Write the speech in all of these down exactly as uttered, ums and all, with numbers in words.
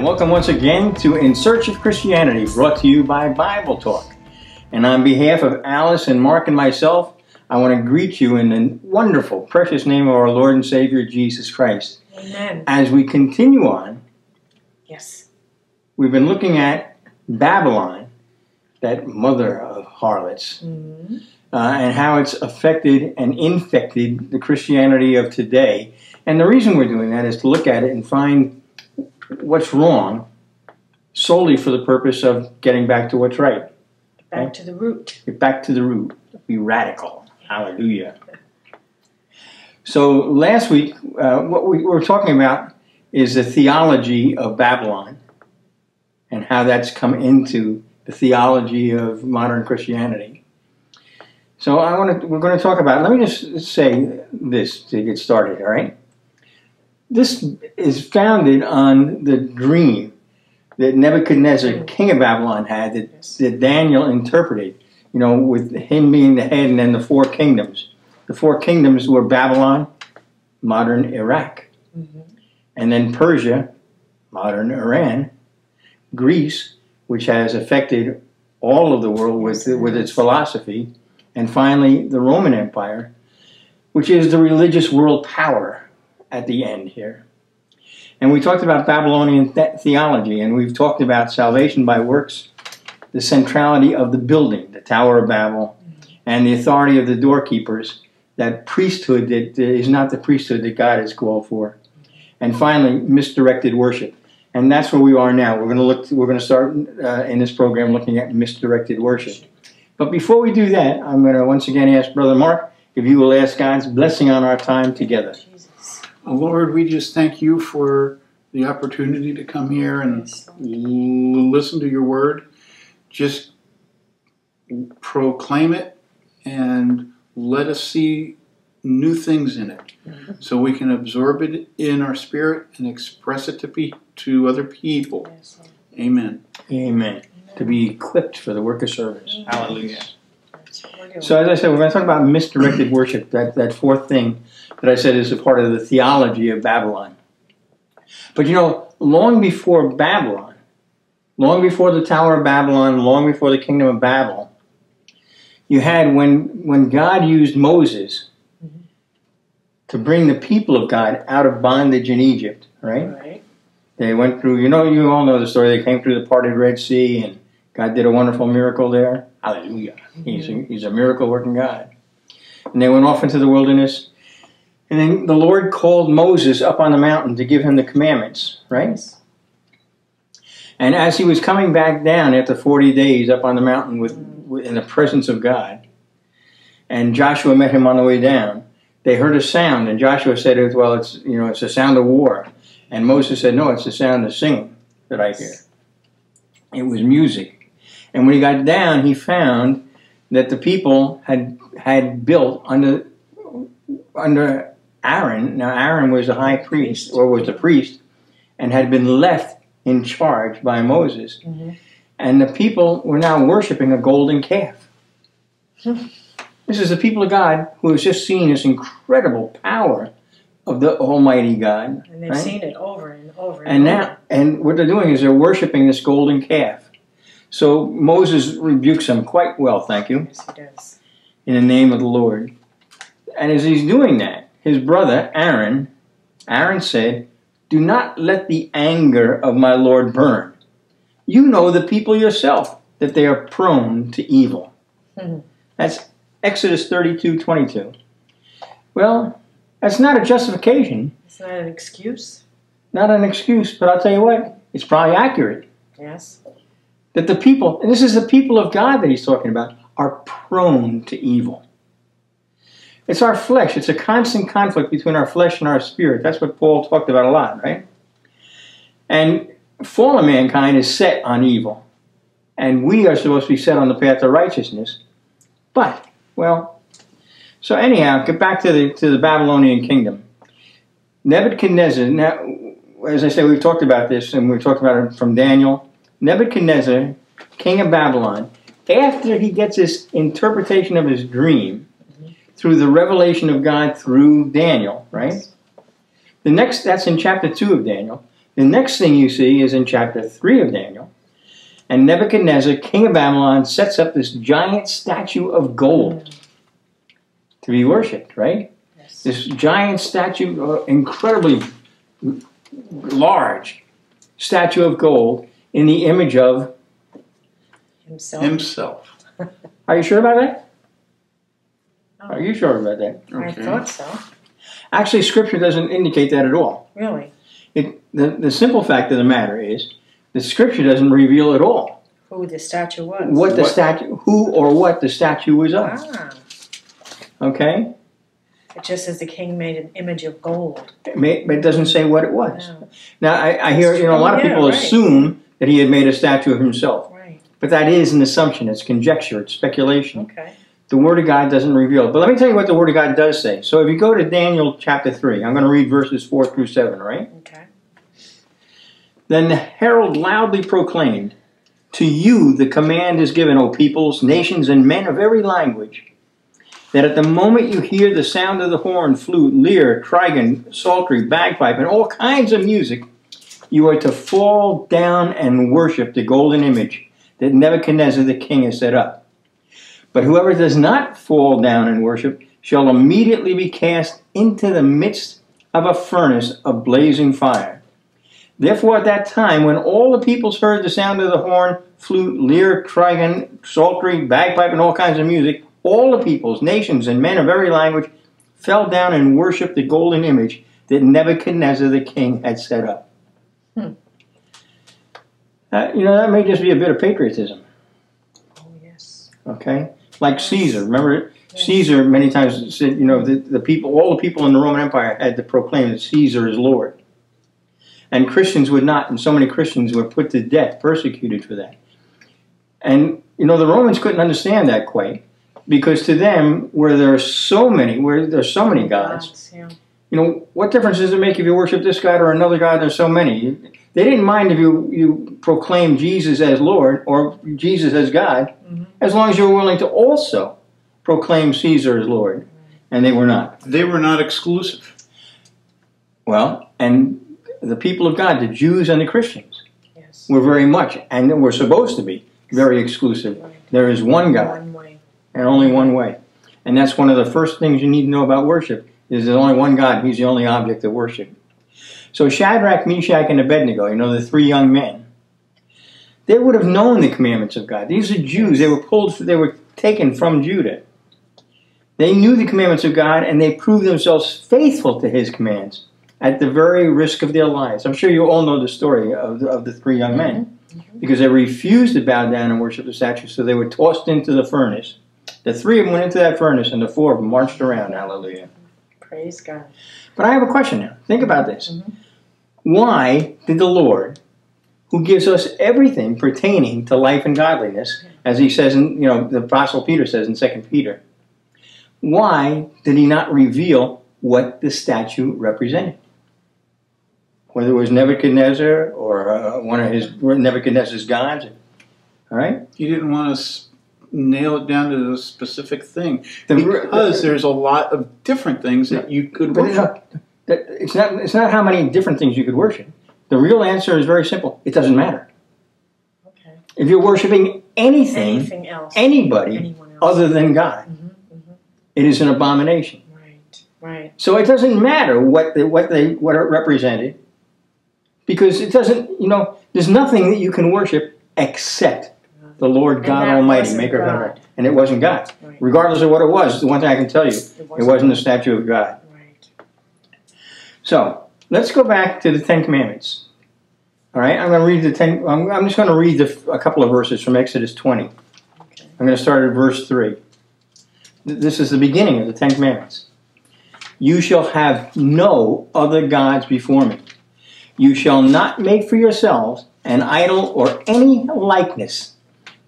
Welcome once again to In Search of Christianity, brought to you by Bible Talk. And on behalf of Alice and Mark and myself, I want to greet you in the wonderful, precious name of our Lord and Savior, Jesus Christ. Amen. As we continue on, yes, we've been looking at Babylon, that mother of harlots, mm-hmm. uh, and how it's affected and infected the Christianity of today. And the reason we're doing that is to look at it and find what's wrong, solely for the purpose of getting back to what's right. Get back okay? to the root. Get back to the root. Be radical. Hallelujah. So last week, uh, what we were talking about is the theology of Babylon and how that's come into the theology of modern Christianity. So I want to. We're going to talk about. Let me just say this to get started. All right. This is founded on the dream that Nebuchadnezzar, king of Babylon, had that, that Daniel interpreted, you know, with him being the head and then the four kingdoms. The four kingdoms were Babylon, modern Iraq, mm-hmm. and then Persia, modern Iran, Greece, which has affected all of the world with, with its philosophy, and finally the Roman Empire, which is the religious world power at the end here. And we talked about Babylonian th theology, and we've talked about salvation by works, the centrality of the building, the Tower of Babel, and the authority of the doorkeepers, that priesthood that is not the priesthood that God has called for. And finally, misdirected worship. And that's where we are now. We're going to look, we're going to start uh, in this program looking at misdirected worship. But before we do that, I'm going to once again ask Brother Mark if you will ask God's blessing on our time together. Lord, we just thank you for the opportunity to come here and listen to your word. Just proclaim it and let us see new things in it mm-hmm. so we can absorb it in our spirit and express it to, be, to other people. Yes, amen. Amen. Amen. To be equipped for the work of service. Amen. Hallelujah. So as I said, we're going to talk about misdirected worship, that, that fourth thing that I said is a part of the theology of Babylon. But you know, long before Babylon, long before the Tower of Babylon, long before the Kingdom of Babel, you had when, when God used Moses mm-hmm. to bring the people of God out of bondage in Egypt, right? right? They went through, you know, you all know the story, they came through the parted Red Sea and God did a wonderful miracle there. Hallelujah. Mm-hmm. He's a, he's a miracle-working God. And they went off into the wilderness. And then the Lord called Moses up on the mountain to give him the commandments, right? And as he was coming back down after forty days up on the mountain with, with, in the presence of God, and Joshua met him on the way down, they heard a sound, and Joshua said, well, it's, you know, it's the sound of war. And Moses said, no, it's the sound of singing that I hear. It was music. And when he got down, he found that the people had, had built under... under Aaron, now Aaron was the high priest, or was the priest, and had been left in charge by Moses. Mm-hmm. And the people were now worshiping a golden calf. This is the people of God who has just seen this incredible power of the Almighty God. And they've right? seen it over and over and, and over. Now, and what they're doing is they're worshiping this golden calf. So Moses rebukes them quite well, thank you. Yes, he does. In the name of the Lord. And as he's doing that, his brother, Aaron, Aaron said, do not let the anger of my Lord burn. You know the people yourself, that they are prone to evil. Mm-hmm. That's Exodus thirty-two twenty-two. Well, that's not a justification. It's not an excuse. Not an excuse, but I'll tell you what, it's probably accurate. Yes. That the people, and this is the people of God that he's talking about, are prone to evil. It's our flesh. It's a constant conflict between our flesh and our spirit. That's what Paul talked about a lot, right? And fallen mankind is set on evil. And we are supposed to be set on the path of righteousness. But, well, So anyhow, get back to the to the Babylonian kingdom. Nebuchadnezzar, now, as I said, we've talked about this, and we've talked about it from Daniel. Nebuchadnezzar, king of Babylon, after he gets his interpretation of his dream, through the revelation of God through Daniel, right? The next, that's in chapter two of Daniel. The next thing you see is in chapter three of Daniel. And Nebuchadnezzar, king of Babylon, sets up this giant statue of gold to be worshipped, right? Yes. This giant statue, uh, incredibly large statue of gold in the image of himself. himself. Are you sure about that? Oh. Are you sure about that? Okay. I thought so. Actually, Scripture doesn't indicate that at all. Really? It, the, the simple fact of the matter is the Scripture doesn't reveal at all who the statue was. What the what? statue, who or what the statue was of. Ah. Okay? It just says the king made an image of gold. It may, but it doesn't say what it was. No. Now, I, I hear you know a lot of people yeah, right. assume that he had made a statue of himself. Right. But that is an assumption. It's conjecture. It's speculation. Okay. The Word of God doesn't reveal it. But let me tell you what the Word of God does say. So if you go to Daniel chapter three, I'm going to read verses four through seven, right? Okay. Then the herald loudly proclaimed, "To you the command is given, O peoples, nations, and men of every language, that at the moment you hear the sound of the horn, flute, lyre, trigon, psaltery, bagpipe, and all kinds of music, you are to fall down and worship the golden image that Nebuchadnezzar the king has set up. But whoever does not fall down and worship shall immediately be cast into the midst of a furnace of blazing fire. Therefore at that time, when all the peoples heard the sound of the horn, flute, lyre, trigon, psaltery, bagpipe, and all kinds of music, all the peoples, nations, and men of every language fell down and worshipped the golden image that Nebuchadnezzar the king had set up." Hmm. Uh, you know, that may just be a bit of patriotism. Oh, yes. Okay? Like Caesar, remember yes. Caesar many times said, you know, the, the people, all the people in the Roman Empire had to proclaim that Caesar is Lord. And Christians would not, and so many Christians were put to death, persecuted for that. And, you know, the Romans couldn't understand that quite, because to them, where there are so many, where there are so many gods, yeah. you know, what difference does it make if you worship this god or another god? There's so many. They didn't mind if you, you proclaim Jesus as Lord or Jesus as God, mm-hmm. as long as you were willing to also proclaim Caesar as Lord, and they were not. They were not exclusive. Well, and the people of God, the Jews and the Christians, yes. were very much, and were supposed to be, very exclusive. There is one God, and only one way. And that's one of the first things you need to know about worship, is there's only one God, He's the only object of worship. So Shadrach, Meshach, and Abednego, you know, the three young men, they would have known the commandments of God. These are Jews. They were pulled, they were taken from Judah. They knew the commandments of God, and they proved themselves faithful to His commands at the very risk of their lives. I'm sure you all know the story of the, of the three young men, mm-hmm. because they refused to bow down and worship the statue, so they were tossed into the furnace. The three of them went into that furnace, and the four of them marched around. Hallelujah. Praise God. But I have a question now. Think about this. Mm-hmm. Why did the Lord, who gives us everything pertaining to life and godliness, as he says in, you know, the Apostle Peter says in Second Peter, why did he not reveal what the statue represented? Whether it was Nebuchadnezzar or uh, one of his Nebuchadnezzar's gods. All right? He didn't want us nail it down to the specific thing, because there's a lot of different things that you could worship. It's not, it's not how many different things you could worship. The real answer is very simple. It doesn't matter. Okay. If you're worshiping anything, anything else, anybody Anyone else. other than God, mm-hmm, mm-hmm. it is an abomination. Right. Right. So it doesn't matter what the, what they what it represented, because it doesn't. You know, there's nothing that you can worship except the Lord God Almighty, maker of heaven. And it wasn't God. Right. Regardless of what it was, the one thing I can tell you, it wasn't, it wasn't the statue of God. Right. So, let's go back to the Ten Commandments. All right, I'm going to read the ten, I'm, I'm just going to read the, a couple of verses from Exodus twenty. Okay. I'm going to start at verse three. This is the beginning of the Ten Commandments. "You shall have no other gods before me. You shall not make for yourselves an idol or any likeness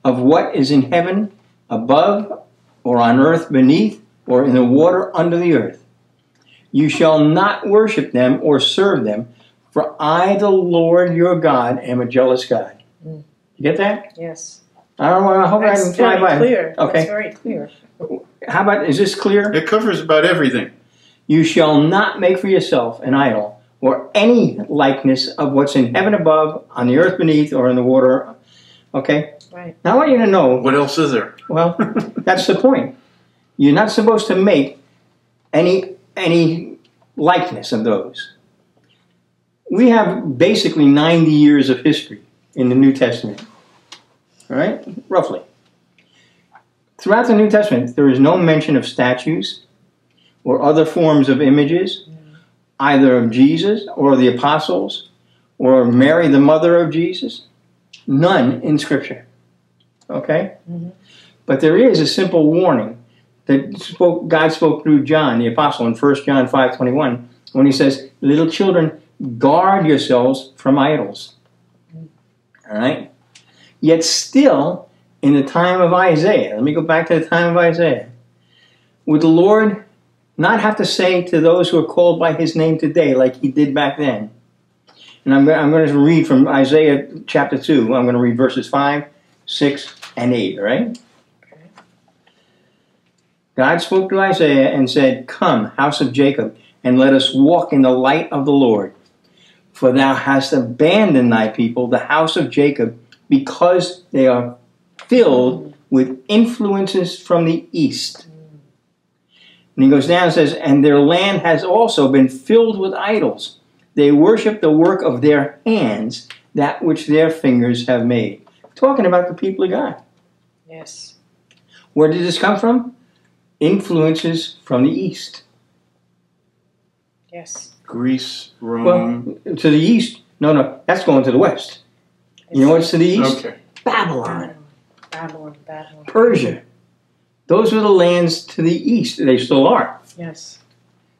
of what is in heaven above, or on earth beneath, or in the water under the earth. You shall not worship them or serve them, for I, the Lord your God, am a jealous God. Mm. You get that? Yes. I don't want to hope That's I can fly very by. Clear. Okay. That's very clear. How about, is this clear? It covers about everything. You shall not make for yourself an idol or any likeness of what's in heaven above, on the earth beneath, or in the water. Okay? Right. Now I want you to know. What else is there? Well, that's the point. You're not supposed to make any any likeness of those. We have basically ninety years of history in the New Testament. All right? Roughly. Throughout the New Testament, there is no mention of statues or other forms of images, either of Jesus or the apostles or Mary, the mother of Jesus. None in Scripture. Okay? Mm-hmm. But there is a simple warning that spoke, God spoke through John, the apostle, in first John five twenty-one, when he says, little children, guard yourselves from idols. All right? Yet still, in the time of Isaiah, let me go back to the time of Isaiah, would the Lord not have to say to those who are called by his name today, like he did back then? And I'm, I'm going to read from Isaiah chapter two. I'm going to read verses five, six, and eight, all right? Okay. God spoke to Isaiah and said, come, house of Jacob, and let us walk in the light of the Lord. For thou hast abandoned thy people, the house of Jacob, because they are filled with influences from the east. And he goes down and says, and their land has also been filled with idols. They worship the work of their hands, that which their fingers have made. Talking about the people of God. Yes. Where did this come from? Influences from the east. Yes. Greece, Rome. Well, to the east. No, no, that's going to the west. It's you know what's to the east? Okay. Babylon. Babylon, Babylon. Persia. Those were the lands to the east. They still are. Yes.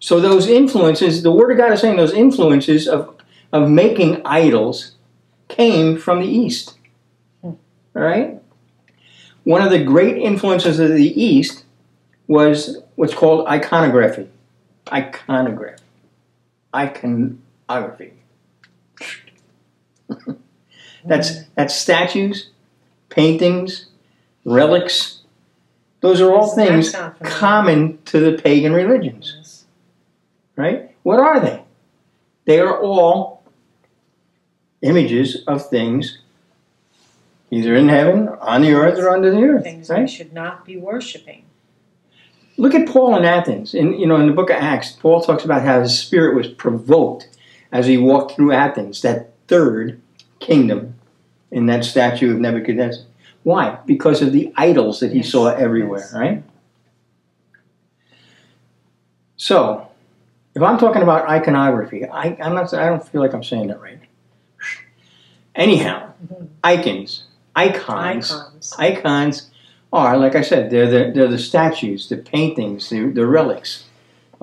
So those influences, the Word of God is saying those influences of, of making idols came from the East. All right? One of the great influences of the East was what's called iconography. Iconography. Iconography. that's, that's statues, paintings, relics. Those are all things common to the pagan religions. Right? What are they? They are all images of things either in heaven, on the earth, or under the earth. Things right? We should not be worshiping. Look at Paul in Athens. In, you know, in the book of Acts, Paul talks about how his spirit was provoked as he walked through Athens, that third kingdom in that statue of Nebuchadnezzar. Why? Because of the idols that he yes. saw everywhere, yes. right? So, if I'm talking about iconography, I, I'm not, I don't feel like I'm saying that right. Anyhow, mm-hmm. icons, icons, icons, icons are, like I said, they're the, they're the statues, the paintings, the, the relics.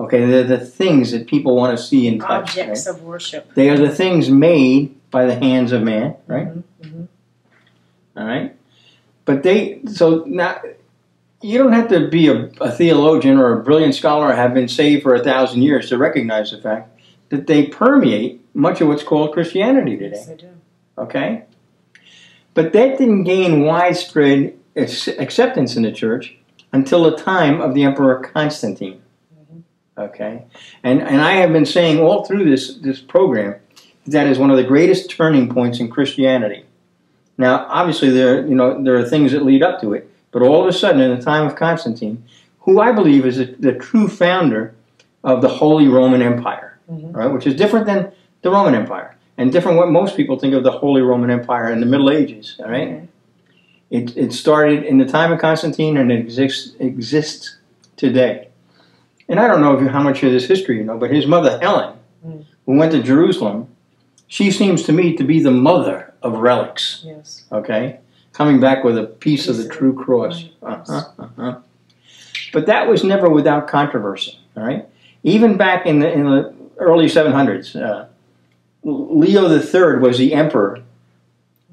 Okay, they're the things that people want to see and touch. Objects right? of worship. They are the things made by the hands of man, right? Mm-hmm. All right? But they, so now... You don't have to be a, a theologian or a brilliant scholar or have been saved for a thousand years to recognize the fact that they permeate much of what's called Christianity today. Yes, they do. Okay? But that didn't gain widespread acceptance in the church until the time of the Emperor Constantine. Mm-hmm. Okay? And, and I have been saying all through this, this program that, that is one of the greatest turning points in Christianity. Now, obviously, there, you know, there are things that lead up to it. But all of a sudden, in the time of Constantine, who I believe is the, the true founder of the Holy Roman Empire, mm-hmm. right, which is different than the Roman Empire, and different what most people think of the Holy Roman Empire in the Middle Ages. All right, mm-hmm. it, it started in the time of Constantine, and it exists, exists today. And I don't know if you, how much of this history you know, but his mother, Helen, mm-hmm. who went to Jerusalem, she seems to me to be the mother of relics. Yes. Okay? Coming back with a piece of the true cross. Uh-huh, uh-huh. But that was never without controversy, all right? Even back in the, in the early seven hundreds, uh, Leo the third was the emperor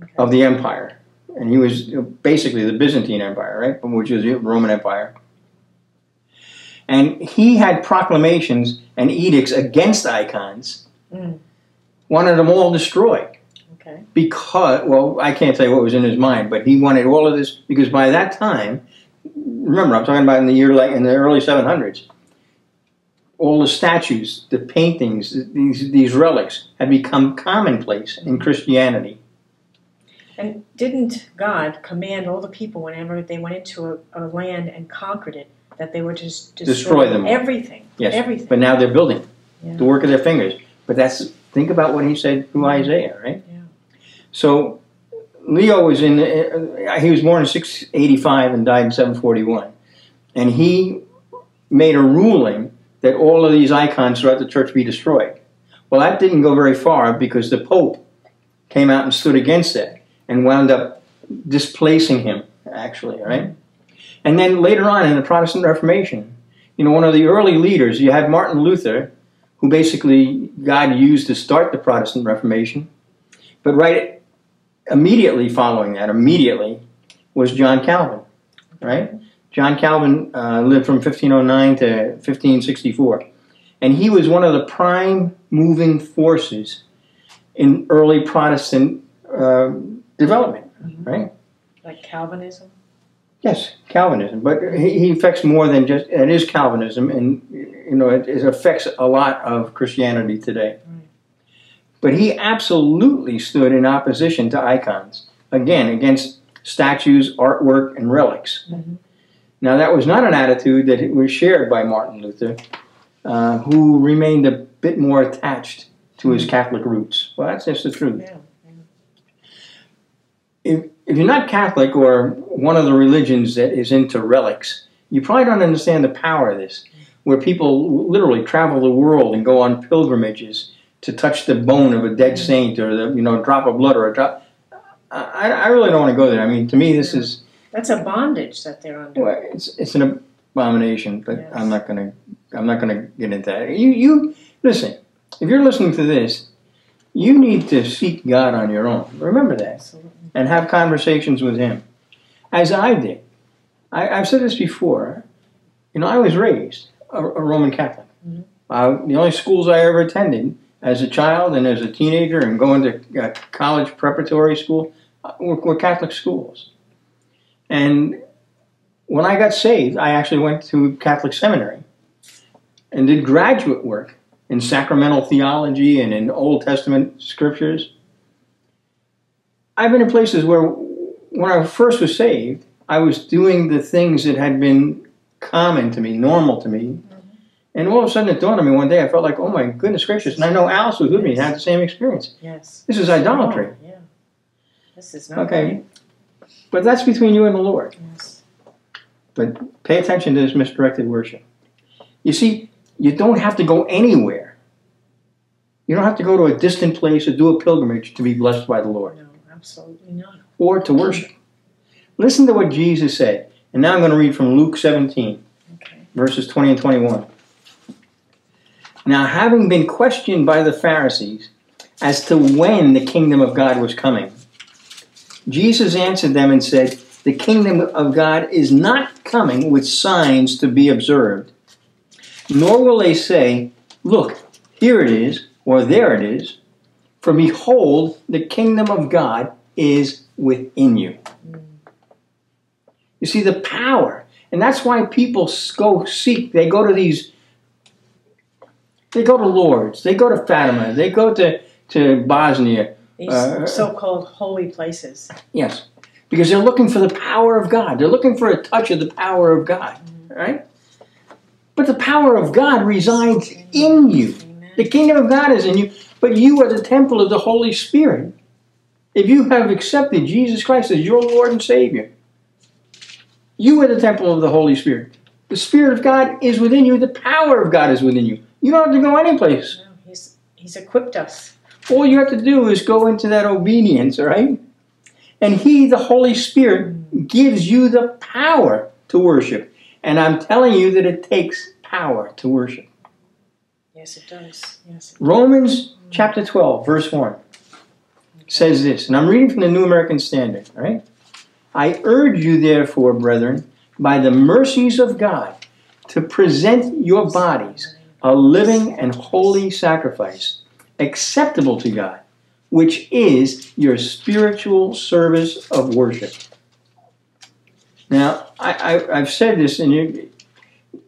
okay. of the empire. And he was basically the Byzantine Empire, right? Which was the Roman Empire. And he had proclamations and edicts against icons, mm. wanted them all destroyed. Okay. Because, well, I can't tell you what was in his mind, but he wanted all of this, because by that time, remember, I'm talking about in the year, like in the early seven hundreds, all the statues, the paintings, these, these relics had become commonplace in Christianity. And didn't God command all the people whenever they went into a, a land and conquered it, that they were just destroy, destroy them everything? Yes, everything. But now they're building, yeah. the work of their fingers. But that's, think about what he said through Isaiah, right? Yeah. So Leo was in, uh, he was born in six eighty-five and died in seven forty-one. And he made a ruling that all of these icons throughout the church be destroyed. Well, that didn't go very far because the Pope came out and stood against that and wound up displacing him, actually, right? And then later on in the Protestant Reformation, you know, one of the early leaders, you had Martin Luther, who basically God used to start the Protestant Reformation. But right immediately following that, immediately, was John Calvin, right? John Calvin uh, lived from fifteen oh nine to fifteen sixty-four. And he was one of the prime moving forces in early Protestant uh, development, mm-hmm. right? Like Calvinism? Yes, Calvinism, but he affects more than just, it is Calvinism, and you know, it, it affects a lot of Christianity today. Right. But he absolutely stood in opposition to icons, again, against statues, artwork, and relics. Mm-hmm. Now, that was not an attitude that was shared by Martin Luther, uh, who remained a bit more attached to his Catholic roots. Well, that's just the truth. Yeah. If, if you're not Catholic or one of the religions that is into relics, you probably don't understand the power of this, where people literally travel the world and go on pilgrimages to touch the bone of a dead saint or the, you know, drop of blood or a drop. I, I really don't want to go there. I mean, to me, this is... That's a bondage that they're under. Well, it's, it's an abomination, but yes. I'm not going to I'm not going to get into that. You, you, listen, if you're listening to this, you need to seek God on your own. Remember that. Absolutely. And have conversations with him, as I did. I, I've said this before. You know, I was raised a, a Roman Catholic. Mm-hmm. uh, the only schools I ever attended as a child and as a teenager and going to uh, college preparatory school uh, were, were Catholic schools. And when I got saved, I actually went to Catholic seminary and did graduate work in sacramental theology and in Old Testament scriptures. I've been in places where, when I first was saved, I was doing the things that had been common to me, normal to me. Mm-hmm. And all of a sudden it dawned on me one day, I felt like, oh my goodness gracious. And I know Alice was with yes. me and had the same experience. Yes. This is idolatry. Oh, yeah. This is not okay. Right. But that's between you and the Lord. Yes. But pay attention to this misdirected worship. You see, you don't have to go anywhere. You don't have to go to a distant place or do a pilgrimage to be blessed by the Lord. No, absolutely not. Or to worship. Listen to what Jesus said. And now I'm going to read from Luke seventeen, okay. verses twenty and twenty-one. Now, having been questioned by the Pharisees as to when the kingdom of God was coming, Jesus answered them and said, "The kingdom of God is not coming with signs to be observed, nor will they say, 'Look, here it is,' or 'There it is,' for behold, the kingdom of God is within you." You see the power, and that's why people go seek, they go to these, they go to Lourdes, they go to Fatima, they go to, to Bosnia, these uh, so-called holy places. Yes, because they're looking for the power of God. They're looking for a touch of the power of God, mm-hmm. right? But the power of God resides Amen. in you. Amen. The kingdom of God is in you, but you are the temple of the Holy Spirit. If you have accepted Jesus Christ as your Lord and Savior, you are the temple of the Holy Spirit. The Spirit of God is within you. The power of God is within you. You don't have to go anyplace. No, he's, he's equipped us. All you have to do is go into that obedience, right? And he, the Holy Spirit, gives you the power to worship. And I'm telling you that it takes power to worship. Yes, it does. Yes, it Romans does. chapter twelve, verse one, okay. says this, and I'm reading from the New American Standard, right? "I urge you, therefore, brethren, by the mercies of God, to present your bodies a living and holy sacrifice acceptable to God, which is your spiritual service of worship. Now, I, I, I've said this, and you,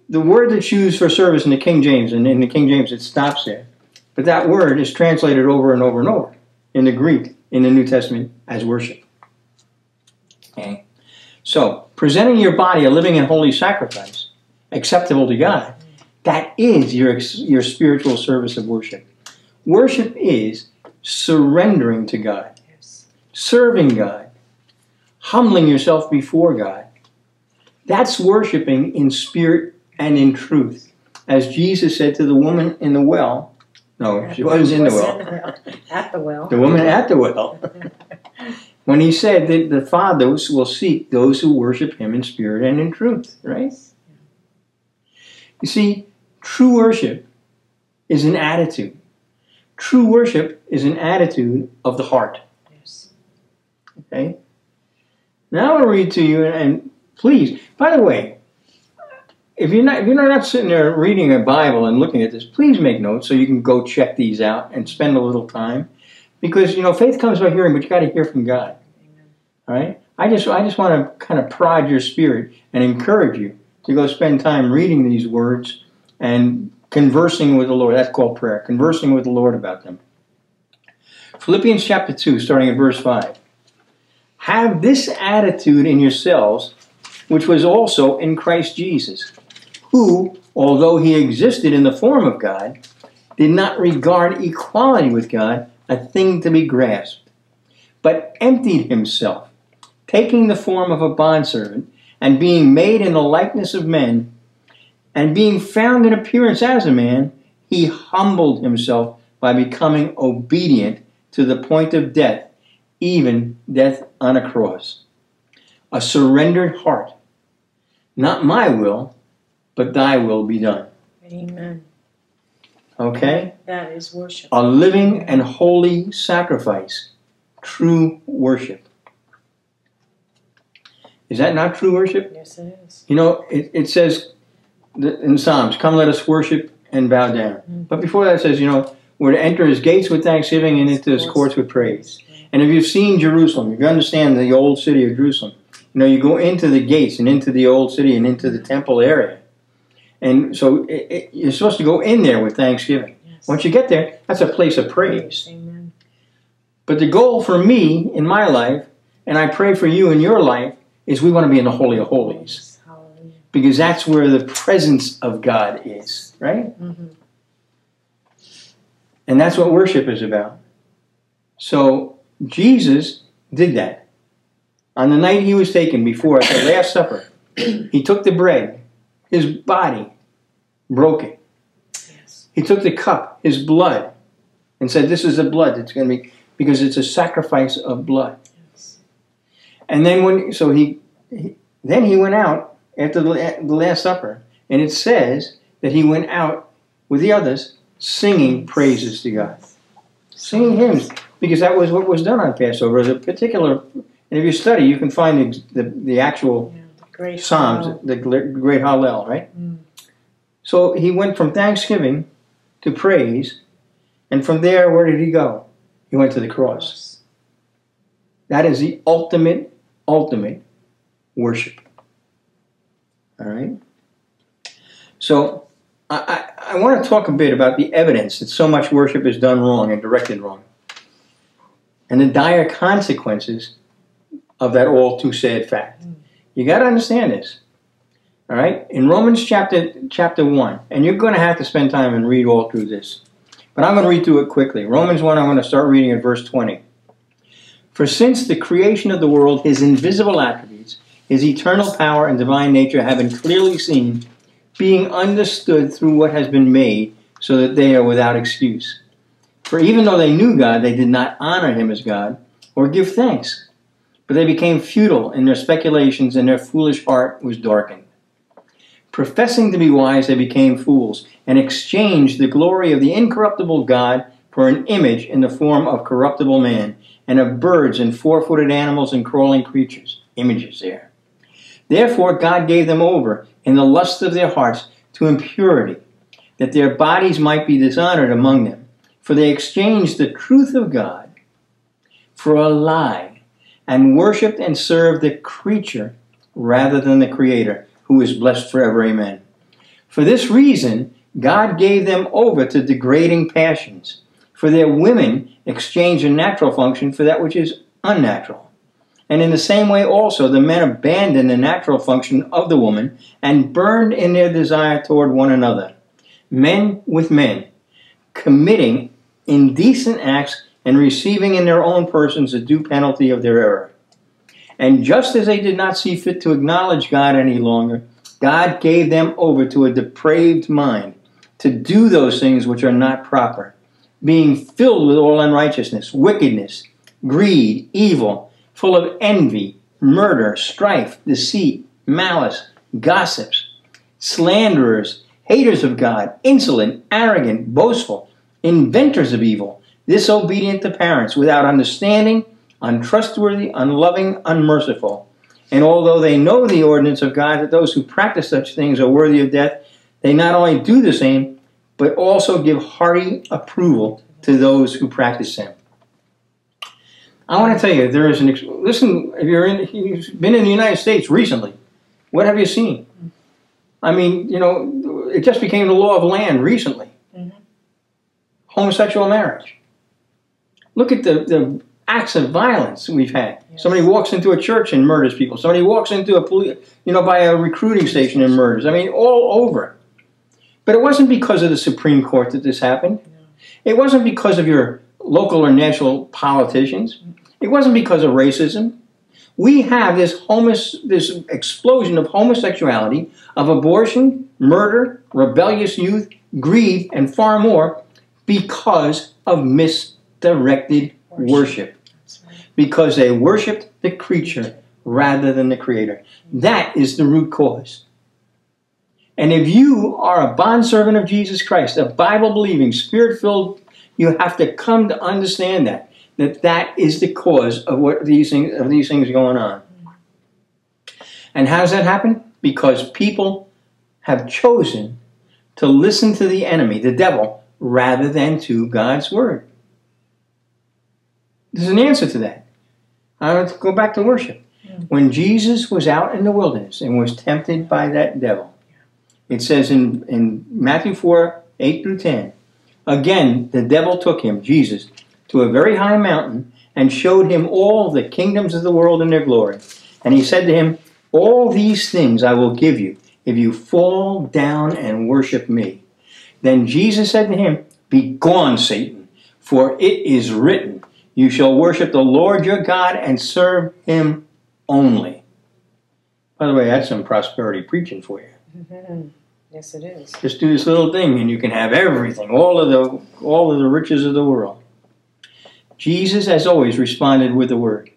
the word that's used for service in the King James, and in the King James it stops there, but that word is translated over and over and over in the Greek, in the New Testament, as worship. Okay. So, presenting your body a living and holy sacrifice, acceptable to God, that is your, your spiritual service of worship. Worship is surrendering to God, serving God, humbling yourself before God. That's worshiping in spirit and in truth. As Jesus said to the woman in the well, no, she wasn't in the well. At the well. The woman at the well. When he said that the Father will seek those who worship him in spirit and in truth, right? You see, true worship is an attitude. True worship is an attitude of the heart. Yes. Okay? Now I want to read to you, and please, by the way, if you're not, if you're not sitting there reading a Bible and looking at this, please make notes so you can go check these out and spend a little time. Because, you know, faith comes by hearing, but you've got to hear from God. All right? I just, I just want to kind of prod your spirit and encourage you to go spend time reading these words and conversing with the Lord. That's called prayer. Conversing with the Lord about them. Philippians chapter two, starting at verse five. Have this attitude in yourselves, which was also in Christ Jesus, who, although he existed in the form of God, did not regard equality with God a thing to be grasped, but emptied himself, taking the form of a bondservant, and being made in the likeness of men, and being found in appearance as a man, he humbled himself by becoming obedient to the point of death, even death on a cross. A surrendered heart. Not my will, but thy will be done. Amen. Okay? That is worship. A living and holy sacrifice. True worship. Is that not true worship? Yes, it is. You know, it, it says in Psalms, come let us worship and bow down. Mm-hmm. But before that it says, you know, we're to enter his gates with thanksgiving and into his courts with praise. And if you've seen Jerusalem, if you understand the old city of Jerusalem, you know, you go into the gates and into the old city and into the temple area. And so it, it, you're supposed to go in there with thanksgiving. Yes. Once you get there, that's a place of praise. Amen. But the goal for me in my life, and I pray for you in your life, is we want to be in the Holy of Holies. Hallelujah. Because that's where the presence of God is, right? Mm-hmm. And that's what worship is about. So Jesus did that. On the night he was taken, before at the Last Supper, he took the bread, his body, broke it. Yes. He took the cup, his blood, and said, this is the blood that's going to be, because it's a sacrifice of blood. And then when so he, he then he went out after the, the Last Supper, and it says that he went out with the others singing praises to God, singing hymns, because that was what was done on Passover. As a particular, and if you study, you can find the the, the actual yeah, the great Psalms, Hallel. the great Hallel, right? Mm. So he went from thanksgiving to praise, and from there, where did he go? He went to the cross. That is the ultimate. Ultimate worship. All right? So, I, I, I want to talk a bit about the evidence that so much worship is done wrong and directed wrong, and the dire consequences of that all too sad fact. You got to understand this. All right? In Romans chapter, chapter one, and you're going to have to spend time and read all through this, but I'm going to read through it quickly. Romans one, I'm going to start reading at verse twenty. For since the creation of the world, his invisible attributes, his eternal power and divine nature have been clearly seen, being understood through what has been made, so that they are without excuse. For even though they knew God, they did not honor him as God or give thanks, but they became futile in their speculations, and their foolish heart was darkened. Professing to be wise, they became fools, and exchanged the glory of the incorruptible God for an image in the form of corruptible man, and of birds and four-footed animals and crawling creatures. Images there. Therefore God gave them over in the lust of their hearts to impurity, that their bodies might be dishonored among them. For they exchanged the truth of God for a lie, and worshipped and served the creature rather than the Creator, who is blessed forever. Amen. For this reason, God gave them over to degrading passions. For their women exchanged a natural function for that which is unnatural. And in the same way also, the men abandoned the natural function of the woman and burned in their desire toward one another, men with men, committing indecent acts and receiving in their own persons the due penalty of their error. And just as they did not see fit to acknowledge God any longer, God gave them over to a depraved mind to do those things which are not proper, being filled with all unrighteousness, wickedness, greed, evil, full of envy, murder, strife, deceit, malice, gossips, slanderers, haters of God, insolent, arrogant, boastful, inventors of evil, disobedient to parents, without understanding, untrustworthy, unloving, unmerciful. And although they know the ordinance of God, that those who practice such things are worthy of death, they not only do the same, but also give hearty approval to those who practice them. I want to tell you, there is an... Listen, if you're in, you've been in the United States recently, what have you seen? I mean, you know, it just became the law of land recently. Mm-hmm. Homosexual marriage. Look at the... the acts of violence we've had. Yes. Somebody walks into a church and murders people. Somebody walks into a police, you know, by a recruiting station and murders. I mean, all over. But it wasn't because of the Supreme Court that this happened. No. It wasn't because of your local or national politicians. It wasn't because of racism. We have this homos, this explosion of homosexuality, of abortion, murder, rebellious youth, greed, and far more because of misdirected worship. worship. Because they worshipped the creature rather than the Creator. That is the root cause. And if you are a bondservant of Jesus Christ, a Bible-believing, Spirit-filled, you have to come to understand that, that that is the cause of what these things, of these things going on. And how does that happen? Because people have chosen to listen to the enemy, the devil, rather than to God's Word. There's an answer to that. I want to go back to worship. Yeah. When Jesus was out in the wilderness and was tempted by that devil, it says in, in Matthew four, eight through ten, again, the devil took him, Jesus, to a very high mountain and showed him all the kingdoms of the world and their glory. And he said to him, all these things I will give you if you fall down and worship me. Then Jesus said to him, begone, Satan, for it is written, you shall worship the Lord your God and serve him only. By the way, that's some prosperity preaching for you. Mm-hmm. Yes, it is. Just do this little thing and you can have everything, all of the, all of the riches of the world. Jesus, as always, responded with the word.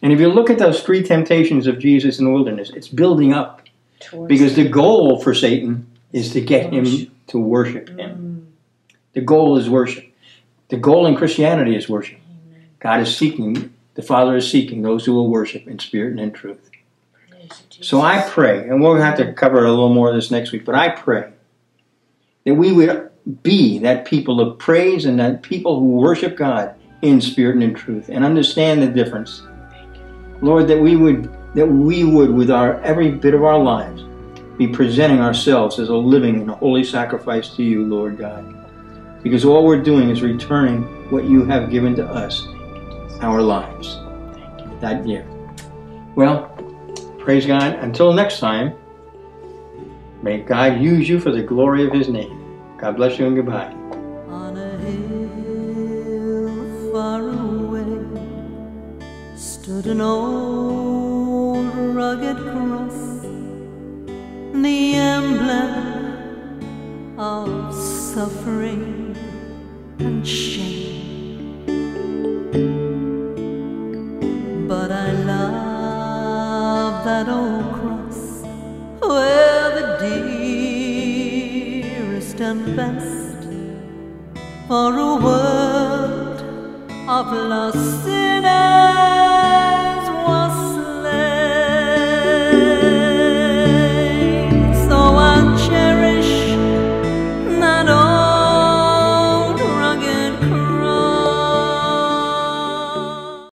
And if you look at those three temptations of Jesus in the wilderness, it's building up. Towards because the goal for Satan is to get him to worship him. Mm. The goal is worship. The goal in Christianity is worship. God is seeking, the Father is seeking those who will worship in spirit and in truth. So I pray, and we'll have to cover a little more of this next week, but I pray that we would be that people of praise and that people who worship God in spirit and in truth and understand the difference. Lord, that we would, that we would with our every bit of our lives, be presenting ourselves as a living and holy sacrifice to you, Lord God. Because all we're doing is returning what you have given to us, our lives. Thank you. That year. Well, praise God. Until next time, may God use you for the glory of his name. God bless you and goodbye. On a hill far away stood an old rugged cross, the emblem of suffering and shame. But I love that old cross where the dearest and best for a world of lost sinners